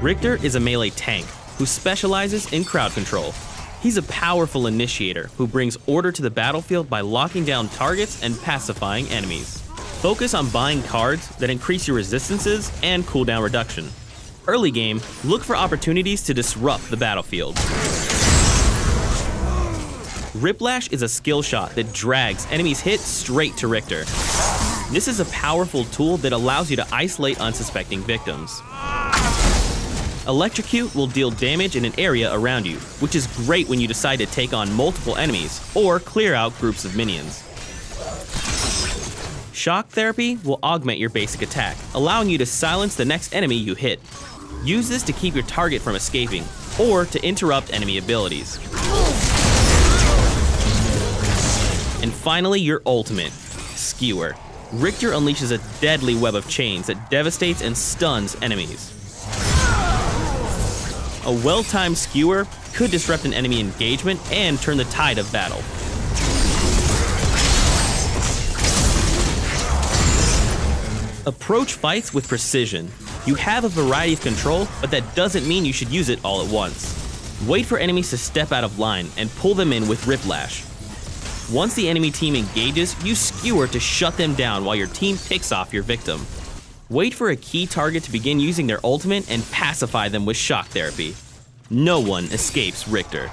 Riktor is a melee tank who specializes in crowd control. He's a powerful initiator who brings order to the battlefield by locking down targets and pacifying enemies. Focus on buying cards that increase your resistances and cooldown reduction. Early game, look for opportunities to disrupt the battlefield. Riplash is a skill shot that drags enemies' hits straight to Riktor. This is a powerful tool that allows you to isolate unsuspecting victims. Electrocute will deal damage in an area around you, which is great when you decide to take on multiple enemies or clear out groups of minions. Shock therapy will augment your basic attack, allowing you to silence the next enemy you hit. Use this to keep your target from escaping or to interrupt enemy abilities. And finally, your ultimate, Skewer. Riktor unleashes a deadly web of chains that devastates and stuns enemies. A well-timed skewer could disrupt an enemy engagement and turn the tide of battle. Approach fights with precision. You have a variety of control, but that doesn't mean you should use it all at once. Wait for enemies to step out of line and pull them in with Riplash. Once the enemy team engages, you skewer to shut them down while your team picks off your victim. Wait for a key target to begin using their ultimate and pacify them with shock therapy. No one escapes Riktor.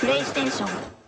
PlayStation